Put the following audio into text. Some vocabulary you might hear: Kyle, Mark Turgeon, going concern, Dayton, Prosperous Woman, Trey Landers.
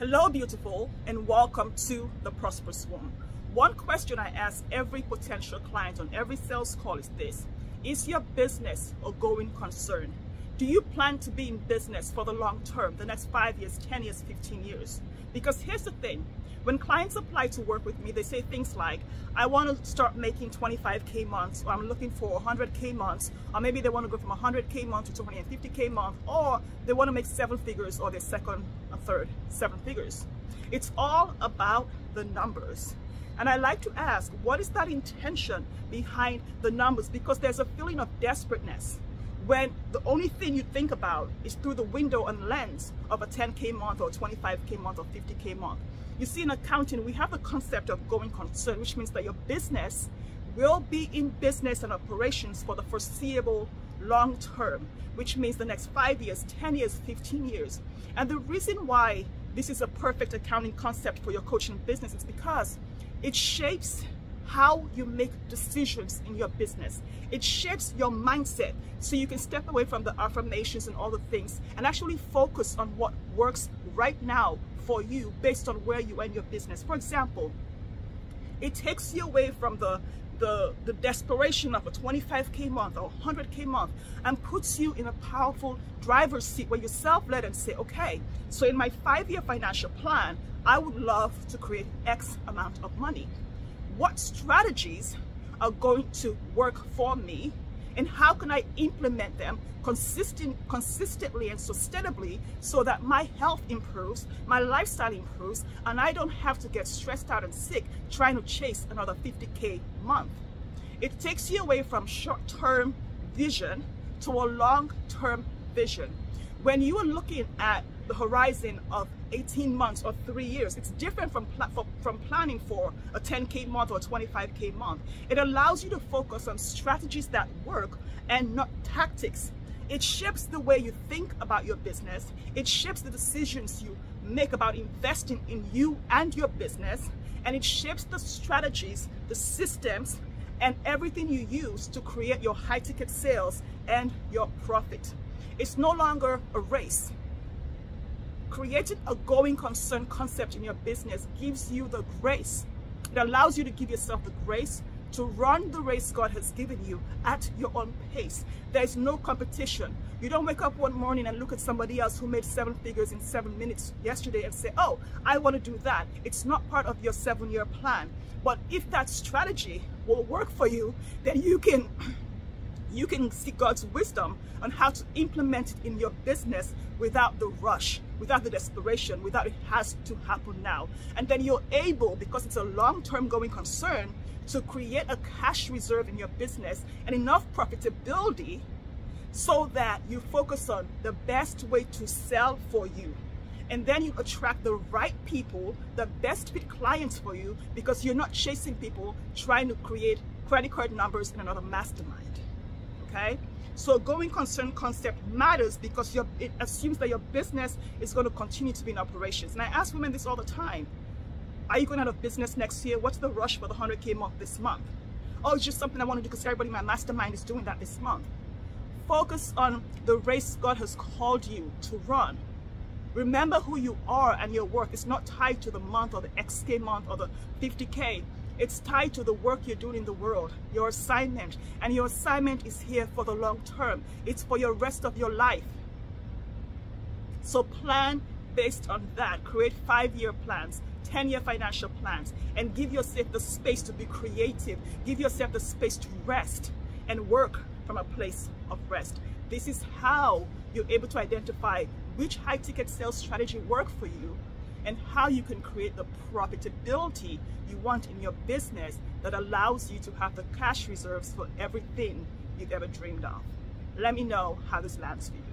Hello beautiful, and welcome to the Prosperous Woman. One question I ask every potential client on every sales call is this: is your business a going concern? Do you plan to be in business for the long term, the next 5 years, 10 years, 15 years? Because here's the thing, when clients apply to work with me, they say things like, I want to start making 25K months, or I'm looking for 100K months, or maybe they want to go from 100K month to 250K month, or they want to make seven figures, or their second and third seven figures. It's all about the numbers. And I like to ask, what is that intention behind the numbers? Because there's a feeling of desperateness when the only thing you think about is through the window and lens of a 10K month or 25K month or 50K month. You see, in accounting, we have the concept of going concern, which means that your business will be in business and operations for the foreseeable long term, which means the next 5 years, 10 years, 15 years. And the reason why this is a perfect accounting concept for your coaching business is because it shapes how you make decisions in your business. It shapes your mindset so you can step away from the affirmations and all the things and actually focus on what works right now for you based on where you are in your business. For example, it takes you away from the desperation of a 25K month or 100K month and puts you in a powerful driver's seat where you're self-led and say, okay, so in my 5-year financial plan, I would love to create X amount of money. What strategies are going to work for me, and how can I implement them consistently and sustainably so that my health improves, my lifestyle improves, and I don't have to get stressed out and sick trying to chase another 50K month. It takes you away from short-term vision to a long-term vision. When you are looking at the horizon of 18 months or 3 years, it's different from planning for a 10K month or 25K month. It allows you to focus on strategies that work and not tactics. It shapes the way you think about your business. It shapes the decisions you make about investing in you and your business. And it shapes the strategies, the systems, and everything you use to create your high-ticket sales and your profit. It's no longer a race. Creating a going concern concept in your business gives you the grace. It allows you to give yourself the grace to run the race God has given you at your own pace. There is no competition. You don't wake up one morning and look at somebody else who made seven figures in 7 minutes yesterday and say, oh, I want to do that. It's not part of your 7-year plan. But if that strategy will work for you, then you can see God's wisdom on how to implement it in your business without the rush, without the desperation, without it has to happen now. And then you're able, because it's a long-term going concern, to create a cash reserve in your business and enough profitability so that you focus on the best way to sell for you. And then you attract the right people, the best fit clients for you, because you're not chasing people trying to create credit card numbers in another mastermind. Okay? So going concern concept matters because it assumes that your business is going to continue to be in operations. And I ask women this all the time. Are you going out of business next year? What's the rush for the 100K month this month? Oh, it's just something I want to do because everybody in my mastermind is doing that this month. Focus on the race God has called you to run. Remember who you are and your work. It's not tied to the month or the XK month or the 50K. It's tied to the work you're doing in the world, your assignment. And your assignment is here for the long term. It's for your rest of your life. So plan based on that. Create 5-year plans, 10-year financial plans, and give yourself the space to be creative. Give yourself the space to rest and work from a place of rest. This is how you're able to identify which high-ticket sales strategy works for you, and how you can create the profitability you want in your business that allows you to have the cash reserves for everything you've ever dreamed of. Let me know how this lands for you.